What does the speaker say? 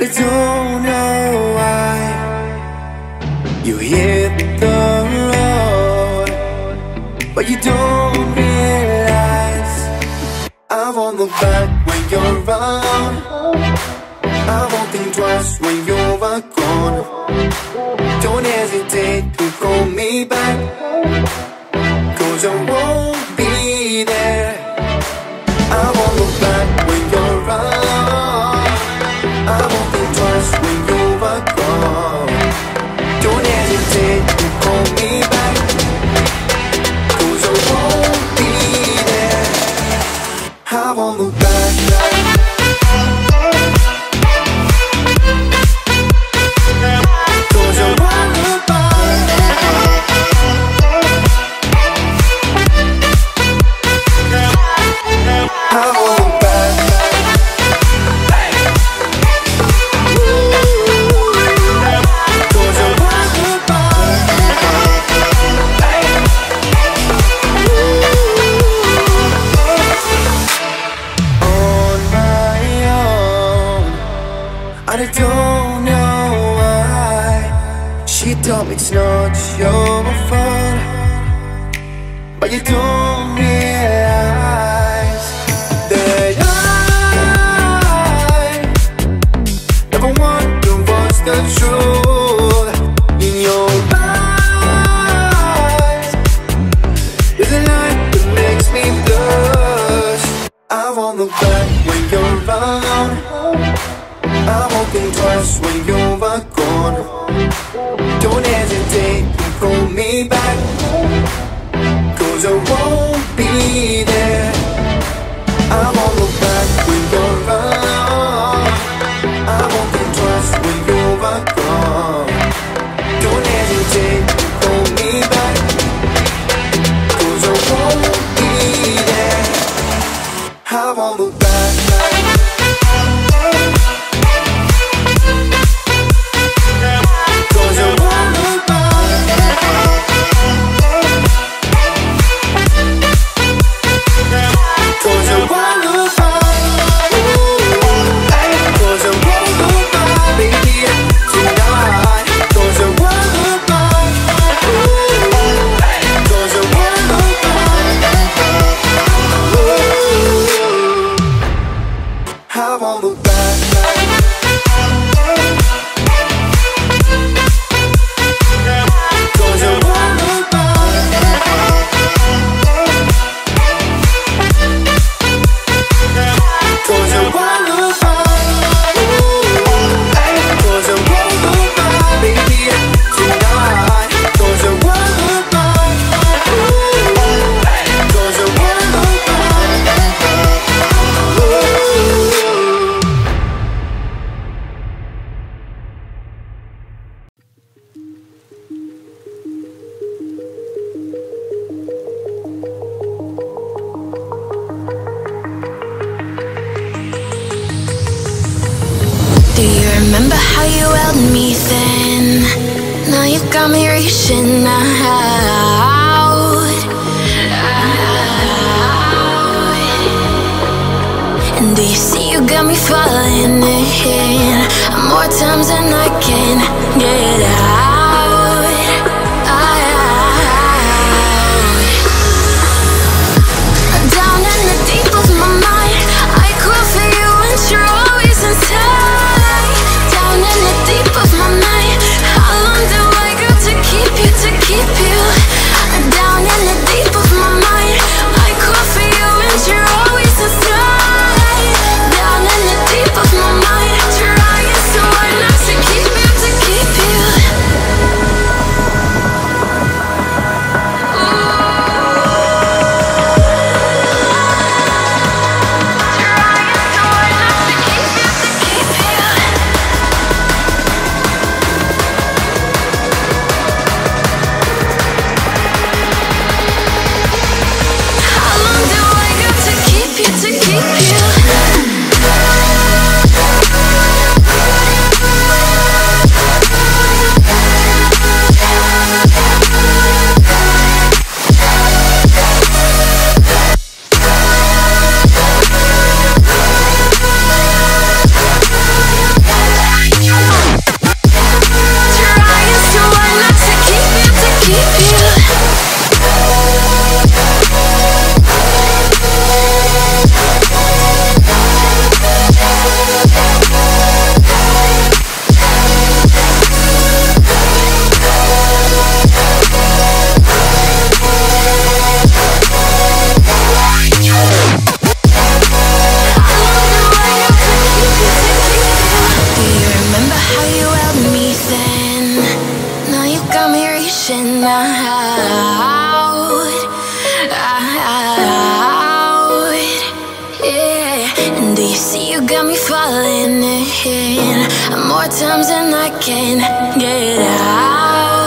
really don't know why. You hit the road, but you don't realize I won't look back when you're around. I won't think twice when you're gone. Don't hesitate to call me back, 'cause I won't be there. I won't look back when you're around. I won't think twice when you're gone. Don't hesitate to call me back, 'cause I won't be there. I won't look back now, 'cause I won't look back. I don't know why. She told me it's not your fault, but you don't realize that I never want to voice the truth in your eyes. There's a light that makes me blush. I won't look back when you're around. I won't think twice when you're gone. Don't hesitate to call me back, 'cause I won't be there. I won't look back when you're around. I won't think twice when you're gone. Don't hesitate to call me back, 'cause I won't be there. I won't look back now, 'cause I won't look back. got me falling in, more times than I can get out.